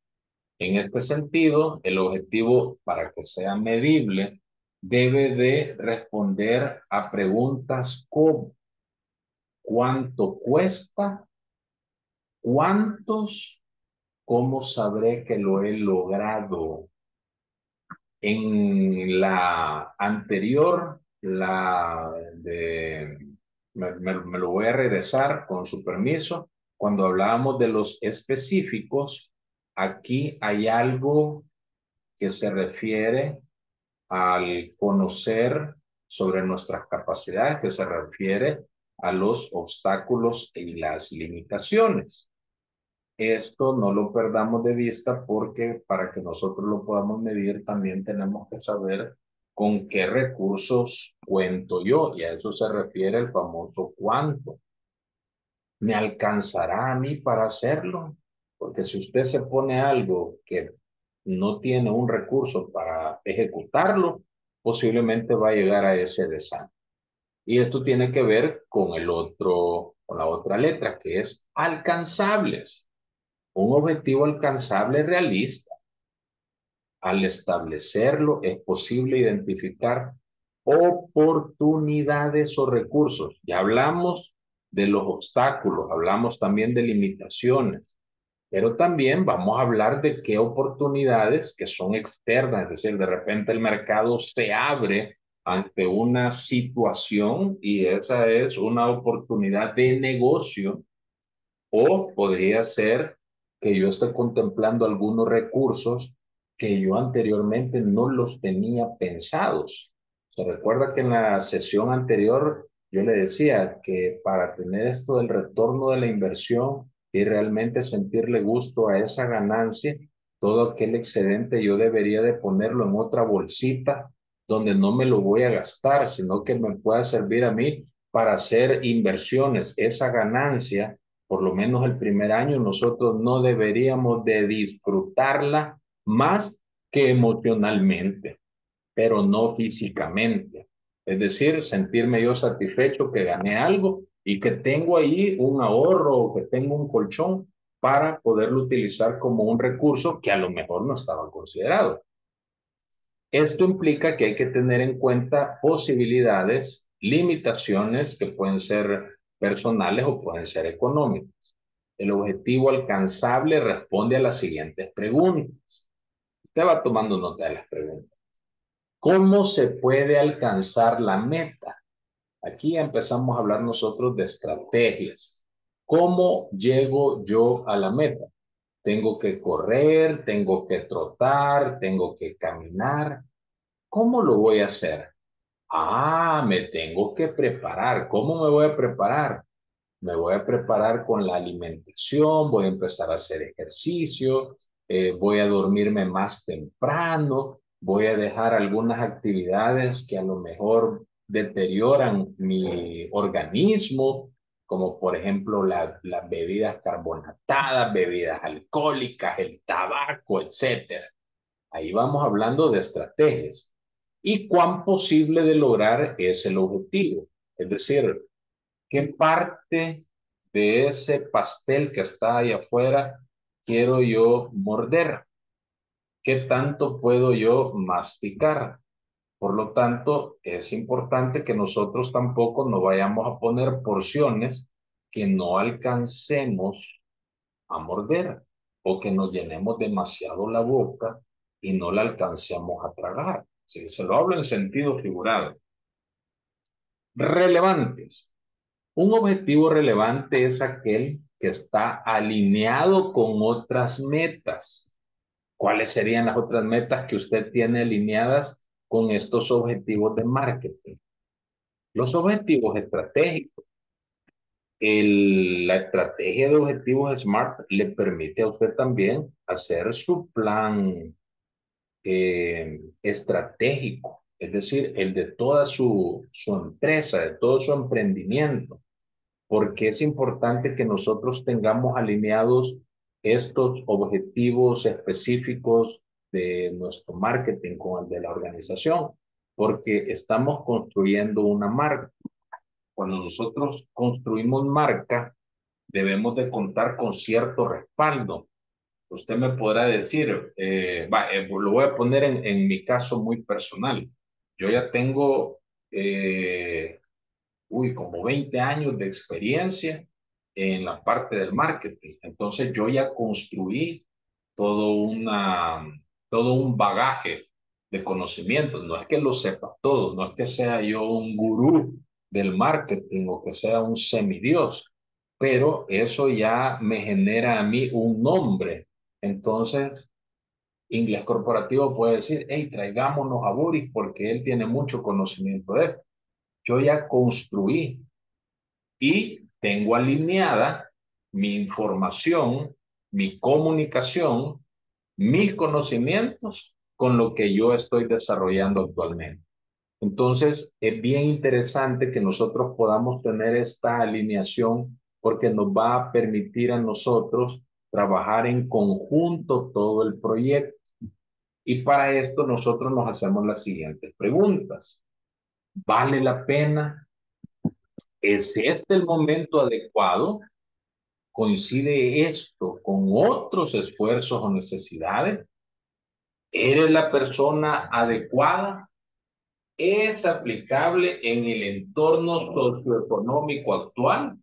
En este sentido, el objetivo, para que sea medible, debe de responder a preguntas como ¿cuánto cuesta? ¿Cuántos? ¿Cómo sabré que lo he logrado? En la anterior, la de... Me, me, me lo voy a regresar con su permiso. Cuando hablábamos de los específicos, aquí hay algo que se refiere al conocer sobre nuestras capacidades, que se refiere a los obstáculos y las limitaciones. Esto no lo perdamos de vista porque para que nosotros lo podamos medir también tenemos que saber ¿con qué recursos cuento yo? Y a eso se refiere el famoso cuánto. ¿Me alcanzará a mí para hacerlo? Porque si usted se pone algo que no tiene un recurso para ejecutarlo, posiblemente va a llegar a ese desánimo. Y esto tiene que ver con el otro, con la otra letra, que es alcanzables. Un objetivo alcanzable realista. Al establecerlo, es posible identificar oportunidades o recursos. Ya hablamos de los obstáculos, hablamos también de limitaciones. Pero también vamos a hablar de qué oportunidades que son externas, es decir, de repente el mercado se abre ante una situación y esa es una oportunidad de negocio, o podría ser que yo esté contemplando algunos recursos que yo anteriormente no los tenía pensados. Se recuerda que en la sesión anterior yo le decía que para tener esto del retorno de la inversión y realmente sentirle gusto a esa ganancia, todo aquel excedente yo debería de ponerlo en otra bolsita donde no me lo voy a gastar, sino que me pueda servir a mí para hacer inversiones. Esa ganancia, por lo menos el primer año, nosotros no deberíamos de disfrutarla más que emocionalmente, pero no físicamente. Es decir, sentirme yo satisfecho que gané algo y que tengo ahí un ahorro o que tengo un colchón para poderlo utilizar como un recurso que a lo mejor no estaba considerado. Esto implica que hay que tener en cuenta posibilidades, limitaciones que pueden ser personales o pueden ser económicas. El objetivo alcanzable responde a las siguientes preguntas. Usted va tomando nota de las preguntas. ¿Cómo se puede alcanzar la meta? Aquí empezamos a hablar nosotros de estrategias. ¿Cómo llego yo a la meta? Tengo que correr, tengo que trotar, tengo que caminar. ¿Cómo lo voy a hacer? Ah, me tengo que preparar. ¿Cómo me voy a preparar? Me voy a preparar con la alimentación, voy a empezar a hacer ejercicio, eh, voy a dormirme más temprano. Voy a dejar algunas actividades que a lo mejor deterioran mi organismo, como por ejemplo la, las bebidas carbonatadas, bebidas alcohólicas, el tabaco, etcétera. Ahí vamos hablando de estrategias. ¿Y cuán posible de lograr es el objetivo? Es decir, ¿qué parte de ese pastel que está ahí afuera quiero yo morder? ¿Qué tanto puedo yo masticar? Por lo tanto, es importante que nosotros tampoco nos vayamos a poner porciones que no alcancemos a morder o que nos llenemos demasiado la boca y no la alcancemos a tragar. Sí, se lo hablo en sentido figurado. Relevantes. Un objetivo relevante es aquel que está alineado con otras metas. ¿Cuáles serían las otras metas que usted tiene alineadas con estos objetivos de marketing? Los objetivos estratégicos. El, la estrategia de objetivos SMART le permite a usted también hacer su plan eh, estratégico, es decir, el de toda su, su empresa, de todo su emprendimiento, porque es importante que nosotros tengamos alineados estos objetivos específicos de nuestro marketing con el de la organización, porque estamos construyendo una marca. Cuando nosotros construimos marca, debemos de contar con cierto respaldo. Usted me podrá decir, eh, va, eh, lo voy a poner en, en mi caso muy personal. Yo ya tengo, eh, uy, como veinte años de experiencia en la parte del marketing. Entonces yo ya construí todo, una, todo un bagaje de conocimientos. No es que lo sepa todo, no es que sea yo un gurú del marketing o que sea un semidios, pero eso ya me genera a mí un nombre. Entonces, Inglés Corporativo puede decir, hey, traigámonos a Boris porque él tiene mucho conocimiento de esto. Yo ya construí y tengo alineada mi información, mi comunicación, mis conocimientos con lo que yo estoy desarrollando actualmente. Entonces, es bien interesante que nosotros podamos tener esta alineación porque nos va a permitir a nosotros trabajar en conjunto todo el proyecto. Y para esto nosotros nos hacemos las siguientes preguntas. ¿Vale la pena? ¿Es este el momento adecuado? ¿Coincide esto con otros esfuerzos o necesidades? ¿Eres la persona adecuada? ¿Es aplicable en el entorno socioeconómico actual?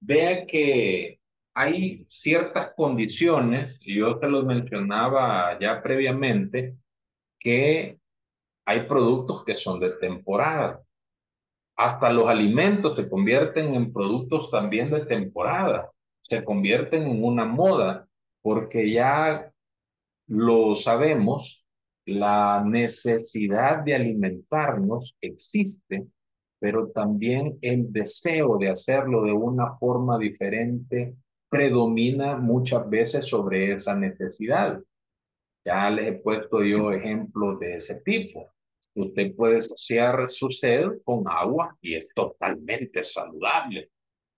Vea que hay ciertas condiciones, yo te los mencionaba ya previamente, que hay productos que son de temporada. Hasta los alimentos se convierten en productos también de temporada. Se convierten en una moda, porque ya lo sabemos, la necesidad de alimentarnos existe, pero también el deseo de hacerlo de una forma diferente predomina muchas veces sobre esa necesidad. Ya les he puesto yo ejemplos de ese tipo. Usted puede saciar su sed con agua y es totalmente saludable,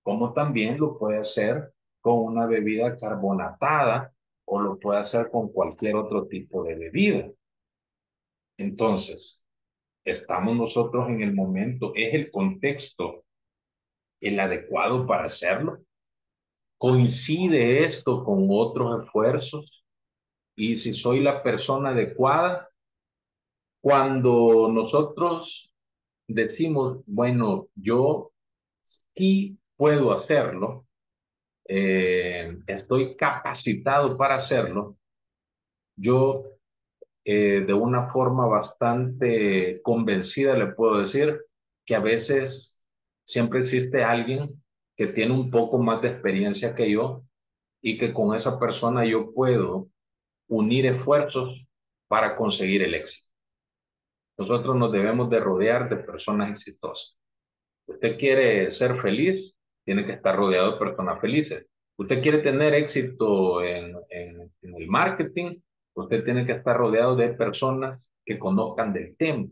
como también lo puede hacer con una bebida carbonatada o lo puede hacer con cualquier otro tipo de bebida. Entonces, estamos nosotros en el momento, ¿es el contexto el adecuado para hacerlo? ¿Coincide esto con otros esfuerzos? Y si soy la persona adecuada, cuando nosotros decimos, bueno, yo sí puedo hacerlo, eh, estoy capacitado para hacerlo, yo eh, de una forma bastante convencida le puedo decir que a veces siempre existe alguien que tiene un poco más de experiencia que yo y que con esa persona yo puedo unir esfuerzos para conseguir el éxito. Nosotros nos debemos de rodear de personas exitosas. Usted quiere ser feliz, tiene que estar rodeado de personas felices. Usted quiere tener éxito en, en, en el marketing, usted tiene que estar rodeado de personas que conozcan del tema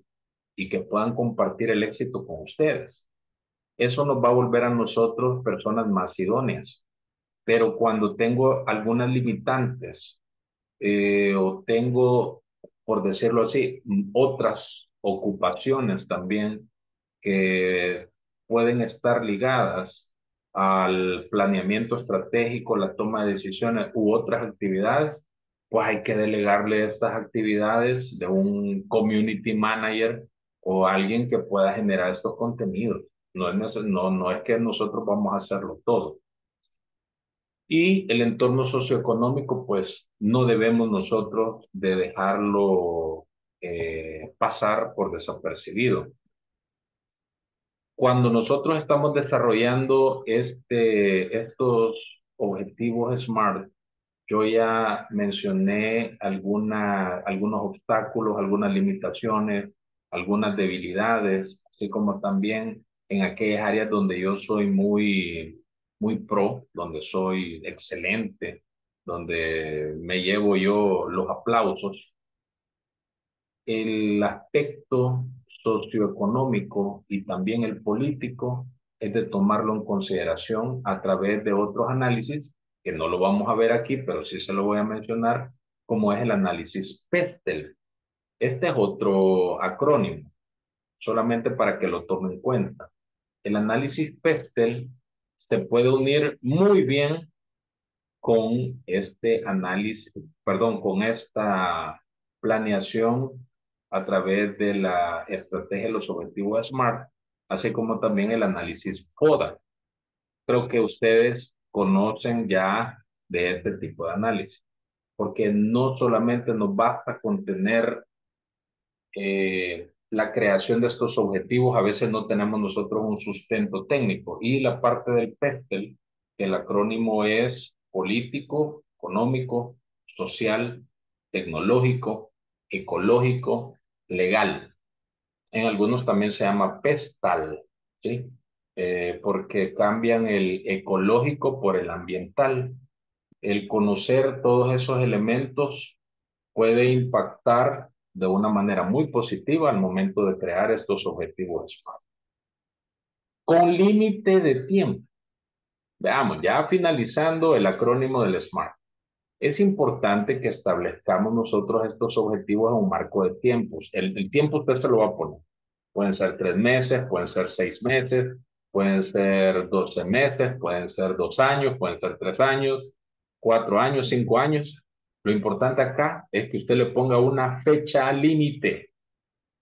y que puedan compartir el éxito con ustedes. Eso nos va a volver a nosotros personas más idóneas. Pero cuando tengo algunas limitantes, Eh, o tengo, por decirlo así, otras ocupaciones también que pueden estar ligadas al planeamiento estratégico, la toma de decisiones u otras actividades, pues hay que delegarle estas actividades de un community manager o alguien que pueda generar estos contenidos. No es, no, no es que nosotros vamos a hacerlo todo. Y el entorno socioeconómico, pues no debemos nosotros de dejarlo eh, pasar por desapercibido. Cuando nosotros estamos desarrollando este, estos objetivos SMART, yo ya mencioné alguna, algunos obstáculos, algunas limitaciones, algunas debilidades, así como también en aquellas áreas donde yo soy muy... muy pro, donde soy excelente, donde me llevo yo los aplausos. El aspecto socioeconómico y también el político es de tomarlo en consideración a través de otros análisis, que no lo vamos a ver aquí, pero sí se lo voy a mencionar, como es el análisis PESTEL. Este es otro acrónimo, solamente para que lo tomen en cuenta. El análisis PESTEL se puede unir muy bien con este análisis, perdón, con esta planeación a través de la estrategia de los objetivos SMART, así como también el análisis FODA. Creo que ustedes conocen ya de este tipo de análisis, porque no solamente nos basta con tener eh, la creación de estos objetivos, a veces no tenemos nosotros un sustento técnico. Y la parte del PESTEL, que el acrónimo es político, económico, social, tecnológico, ecológico, legal. En algunos también se llama PESTAL, ¿sí? Eh, porque cambian el ecológico por el ambiental. El conocer todos esos elementos puede impactar de una manera muy positiva al momento de crear estos objetivos SMART. Con límite de tiempo. Veamos, ya finalizando el acrónimo del SMART. Es importante que establezcamos nosotros estos objetivos en un marco de tiempos. El, el tiempo usted se lo va a poner. Pueden ser tres meses, pueden ser seis meses, pueden ser doce meses, pueden ser dos años, pueden ser tres años, cuatro años, cinco años. Lo importante acá es que usted le ponga una fecha límite,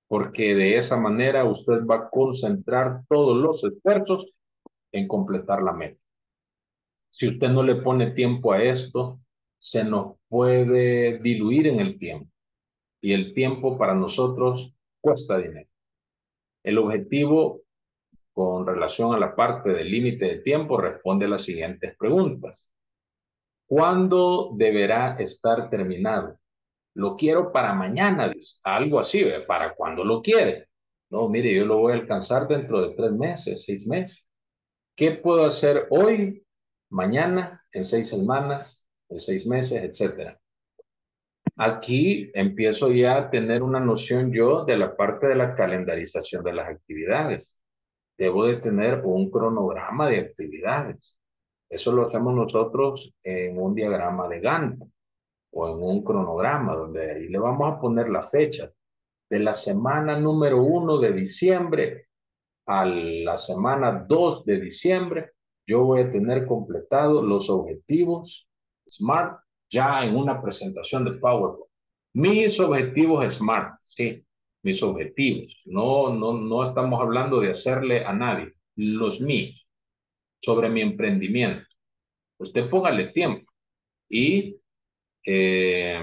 porque de esa manera usted va a concentrar todos los esfuerzos en completar la meta. si usted no le pone tiempo a esto, se nos puede diluir en el tiempo. Y el tiempo para nosotros cuesta dinero. El objetivo con relación a la parte del límite de tiempo responde a las siguientes preguntas. ¿Cuándo deberá estar terminado? Lo quiero para mañana, algo así, ¿ve? ¿Para cuándo lo quiere? No, mire, yo lo voy a alcanzar dentro de tres meses, seis meses. ¿Qué puedo hacer hoy, mañana, en seis semanas, en seis meses, etcétera? Aquí empiezo ya a tener una noción yo de la parte de la calendarización de las actividades. Debo de tener un cronograma de actividades. Eso lo hacemos nosotros en un diagrama de Gantt o en un cronograma, donde ahí le vamos a poner la fecha de la semana número uno de diciembre a la semana dos de diciembre. Yo voy a tener completados los objetivos SMART ya en una presentación de PowerPoint. Mis objetivos SMART, sí, mis objetivos. No, no, no estamos hablando de hacerle a nadie, los míos, sobre mi emprendimiento. Usted póngale tiempo y eh,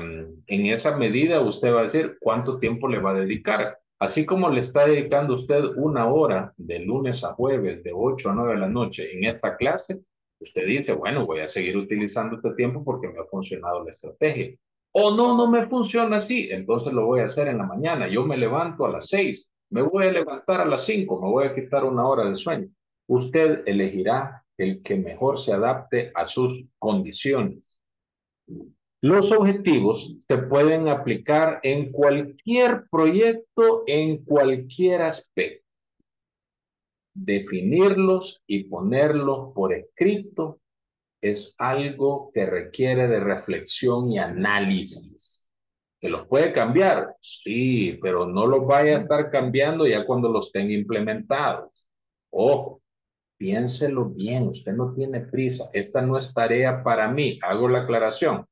en esa medida usted va a decir cuánto tiempo le va a dedicar. Así como le está dedicando usted una hora de lunes a jueves, de ocho a nueve de la noche en esta clase, usted dice, bueno, voy a seguir utilizando este tiempo porque me ha funcionado la estrategia. O no, no me funciona así, entonces lo voy a hacer en la mañana. Yo me levanto a las seis, me voy a levantar a las cinco, me voy a quitar una hora de sueño. Usted elegirá el que mejor se adapte a sus condiciones. Los objetivos se pueden aplicar en cualquier proyecto, en cualquier aspecto. Definirlos y ponerlos por escrito es algo que requiere de reflexión y análisis. ¿Se los puede cambiar? Sí, pero no los vaya a estar cambiando ya cuando los tenga implementados. Ojo, piénselo bien, usted no tiene prisa. Esta no es tarea para mí, hago la aclaración.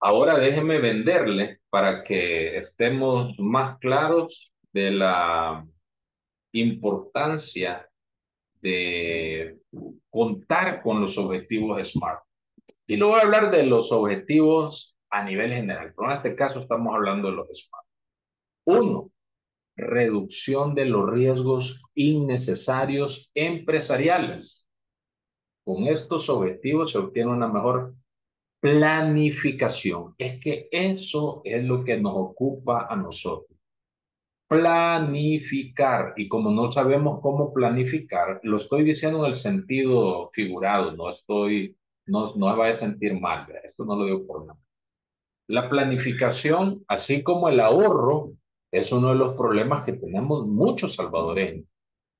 Ahora déjeme venderle para que estemos más claros de la importancia de contar con los objetivos SMART. Y luego voy a hablar de los objetivos a nivel general, pero en este caso estamos hablando de los SMART. Uno, reducción de los riesgos innecesarios empresariales. Con estos objetivos se obtiene una mejor planificación. Es que eso es lo que nos ocupa a nosotros. Planificar, y como no sabemos cómo planificar, lo estoy diciendo en el sentido figurado, no estoy, no, no me vaya a sentir mal, esto no lo digo por nada. La planificación, así como el ahorro, es uno de los problemas que tenemos muchos salvadoreños.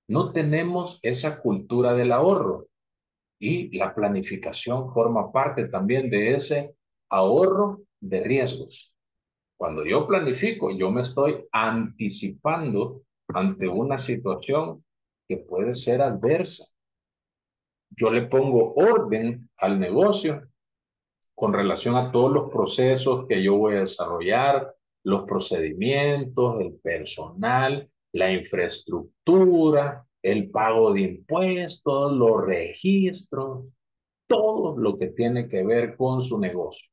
No tenemos esa cultura del ahorro, y la planificación forma parte también de ese ahorro de riesgos. Cuando yo planifico, yo me estoy anticipando ante una situación que puede ser adversa. Yo le pongo orden al negocio con relación a todos los procesos que yo voy a desarrollar, los procedimientos, el personal, la infraestructura, el pago de impuestos, los registros, todo lo que tiene que ver con su negocio.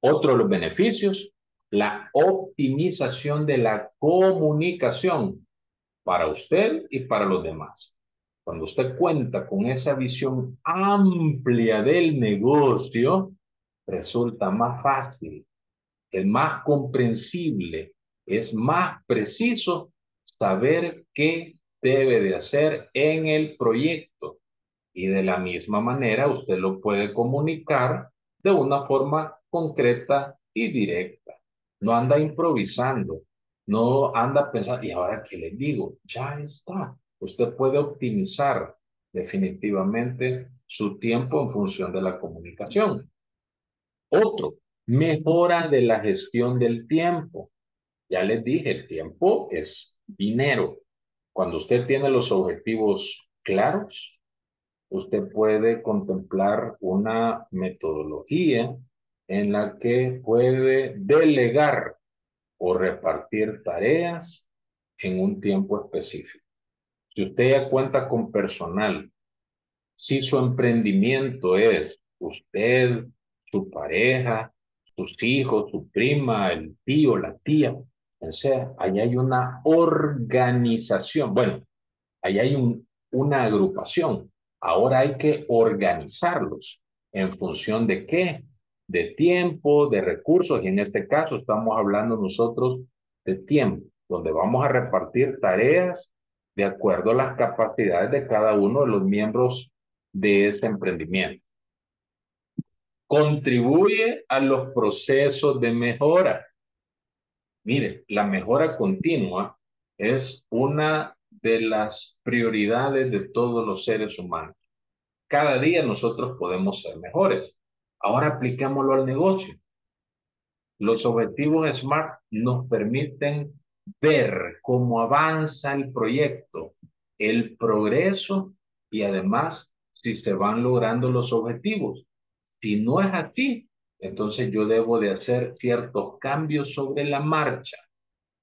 Otro de los beneficios, la optimización de la comunicación para usted y para los demás. Cuando usted cuenta con esa visión amplia del negocio, resulta más fácil, es más comprensible, es más preciso saber qué debe de hacer en el proyecto. Y de la misma manera usted lo puede comunicar de una forma concreta y directa. No anda improvisando, no anda pensando, ¿y ahora qué le digo? Ya está. Usted puede optimizar definitivamente su tiempo en función de la comunicación. Otro, mejora de la gestión del tiempo. Ya les dije, el tiempo es dinero. Cuando usted tiene los objetivos claros, usted puede contemplar una metodología en la que puede delegar o repartir tareas en un tiempo específico. Si usted ya cuenta con personal Si su emprendimiento es usted, su pareja, sus hijos, su prima, el tío, la tía, o sea, ahí hay una organización. Bueno, ahí hay un, una agrupación. Ahora hay que organizarlos. ¿En función de qué? De tiempo, de recursos, y en este caso estamos hablando nosotros de tiempo, donde vamos a repartir tareas de acuerdo a las capacidades de cada uno de los miembros de este emprendimiento. Contribuye a los procesos de mejora. Mire, la mejora continua es una de las prioridades de todos los seres humanos. Cada día nosotros podemos ser mejores. Ahora aplicámoslo al negocio. Los objetivos SMART nos permiten ver cómo avanza el proyecto, el progreso y además si se van logrando los objetivos. Si no es así, entonces yo debo de hacer ciertos cambios sobre la marcha,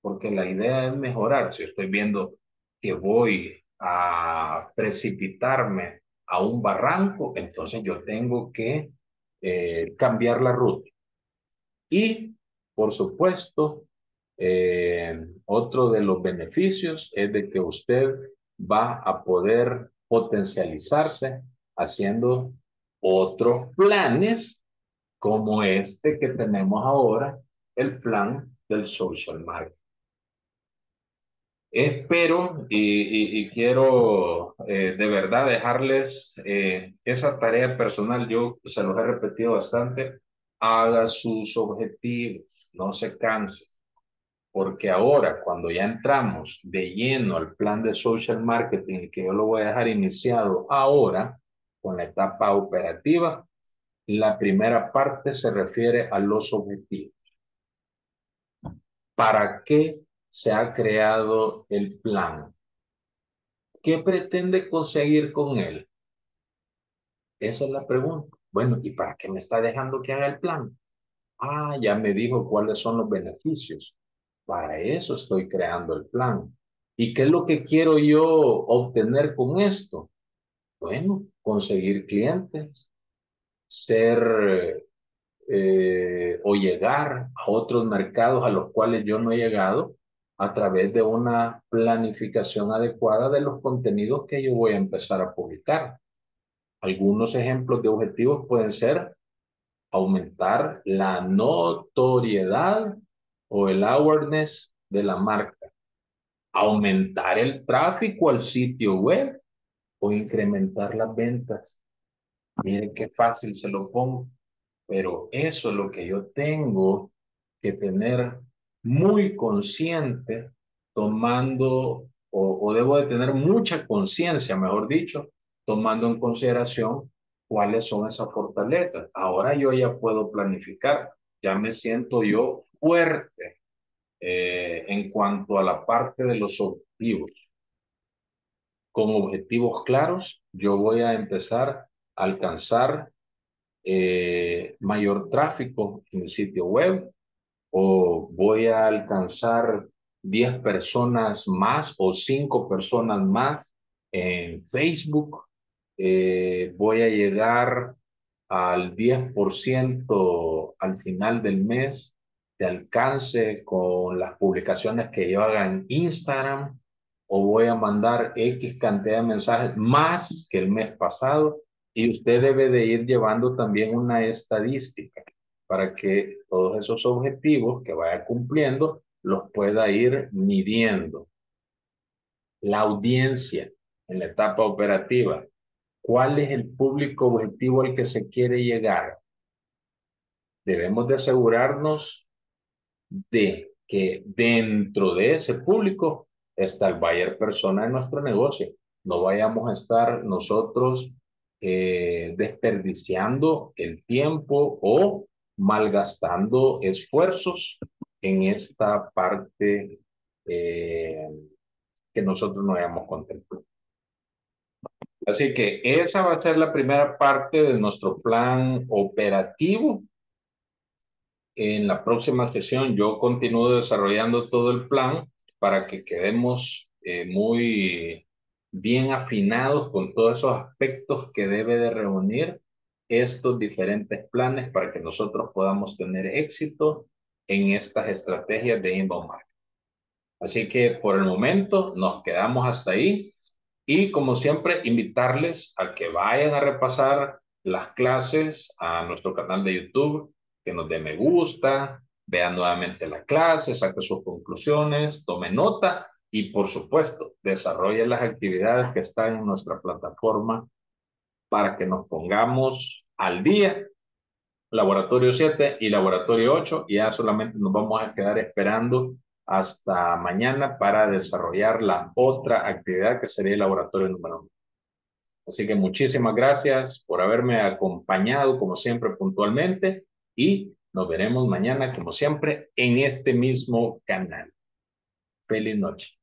porque la idea es mejorar. Si estoy viendo que voy a precipitarme a un barranco, entonces yo tengo que Eh, cambiar la ruta. Y, por supuesto, eh, otro de los beneficios es de que usted va a poder potencializarse haciendo otros planes como este que tenemos ahora, el plan del social marketing. Espero y, y, y quiero eh, de verdad dejarles eh, esa tarea personal. Yo se los he repetido bastante. Haga sus objetivos, no se canse. Porque ahora, cuando ya entramos de lleno al plan de social marketing, que yo lo voy a dejar iniciado ahora con la etapa operativa, la primera parte se refiere a los objetivos. ¿Para qué se ha creado el plan? ¿Qué pretende conseguir con él? Esa es la pregunta. Bueno, ¿y para qué me está dejando que haga el plan? Ah, ya me dijo cuáles son los beneficios. Para eso estoy creando el plan. ¿Y qué es lo que quiero yo obtener con esto? Bueno, conseguir clientes, ser eh, o llegar a otros mercados a los cuales yo no he llegado, a través de una planificación adecuada de los contenidos que yo voy a empezar a publicar. Algunos ejemplos de objetivos pueden ser aumentar la notoriedad o el awareness de la marca, aumentar el tráfico al sitio web o incrementar las ventas. Miren qué fácil se lo pongo, pero eso es lo que yo tengo que tener muy consciente, tomando, o, o debo de tener mucha conciencia, mejor dicho, tomando en consideración cuáles son esas fortalezas. Ahora yo ya puedo planificar, ya me siento yo fuerte eh, en cuanto a la parte de los objetivos. Con objetivos claros, yo voy a empezar a alcanzar eh, mayor tráfico en el sitio web, o voy a alcanzar diez personas más o cinco personas más en Facebook, eh, voy a llegar al diez por ciento al final del mes de alcance con las publicaciones que yo haga en Instagram, o voy a mandar X cantidad de mensajes más que el mes pasado, y usted debe de ir llevando también una estadística para que todos esos objetivos que vaya cumpliendo los pueda ir midiendo. La audiencia en la etapa operativa. ¿Cuál es el público objetivo al que se quiere llegar? Debemos de asegurarnos de que dentro de ese público está el buyer persona de nuestro negocio. No vayamos a estar nosotros eh, desperdiciando el tiempo o malgastando esfuerzos en esta parte eh, que nosotros no hayamos contemplado. Así que esa va a ser la primera parte de nuestro plan operativo. En la próxima sesión yo continúo desarrollando todo el plan para que quedemos eh, muy bien afinados con todos esos aspectos que debe de reunir estos diferentes planes para que nosotros podamos tener éxito en estas estrategias de Inbound Marketing. Así que por el momento nos quedamos hasta ahí y como siempre invitarles a que vayan a repasar las clases a nuestro canal de YouTube, que nos dé me gusta, vean nuevamente la clase, saquen sus conclusiones, tomen nota y por supuesto desarrollen las actividades que están en nuestra plataforma para que nos pongamos al día. Laboratorio siete y laboratorio ocho, y ya solamente nos vamos a quedar esperando hasta mañana para desarrollar la otra actividad que sería el laboratorio número uno. Así que muchísimas gracias por haberme acompañado como siempre puntualmente y nos veremos mañana como siempre en este mismo canal. Feliz noche.